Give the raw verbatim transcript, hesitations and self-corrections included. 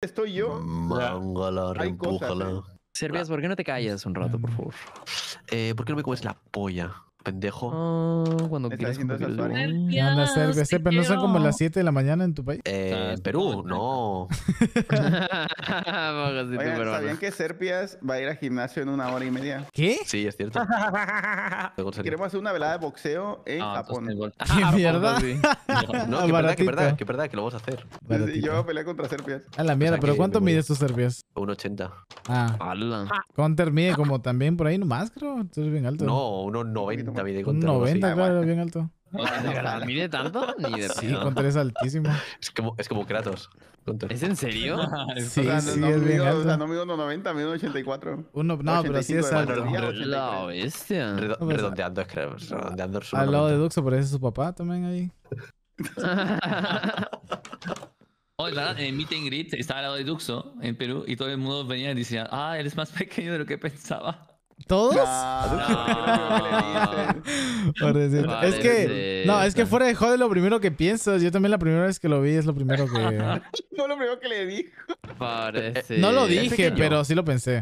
Estoy yo. Mángala, reempújala. Serpias, ¿por qué no te callas un rato, por favor? Eh, ¿por qué no me comes la polla, pendejo? Oh, cuando quieras. Anda, Serpias, Serpias, ¿no son como las siete de la mañana en tu país? Eh, en Perú, no. Oigan, ¿sabían que Serpias va a ir al gimnasio en una hora y media? ¿Qué? Sí, es cierto. Queremos hacer una velada de boxeo en ah, Japón. ¿Qué mierda? No, que verdad, que verdad, que verdad, que lo vamos a hacer. Baratito. Yo voy a pelear contra Serpias. A la mierda, o sea, ¿pero cuánto mide estos Serpias? uno ochenta. Ah. Ala. Counter mide como también por ahí nomás, creo. Esto es bien alto. No, uno noventa mide Counter. uno noventa, claro, bien alto. ¿Mide tanto? Ni de sí, Counter es altísimo. Es como, es como Kratos. Counter. ¿Es en serio? Sí, o sea, sí, no, es no, bien alto. O sea, no mide uno noventa, mide uno ochenta y cuatro. Uno, no, pero sí es alto. La bestia. Redo, no, pues, redondeando, es Kratos. Redondeando su al lado de Duxo parece su papá también ahí. Oh, ¿verdad? En Meet and Greet estaba al lado de Duxo en Perú y todo el mundo venía y decía, ah, eres más pequeño de lo que pensaba. ¿Todos? No, no. Es que, no, es que fuera de joder lo primero que piensas. Yo también la primera vez que lo vi es lo primero que... No, lo primero que le dijo. Parece... No lo dije, pero sí lo pensé.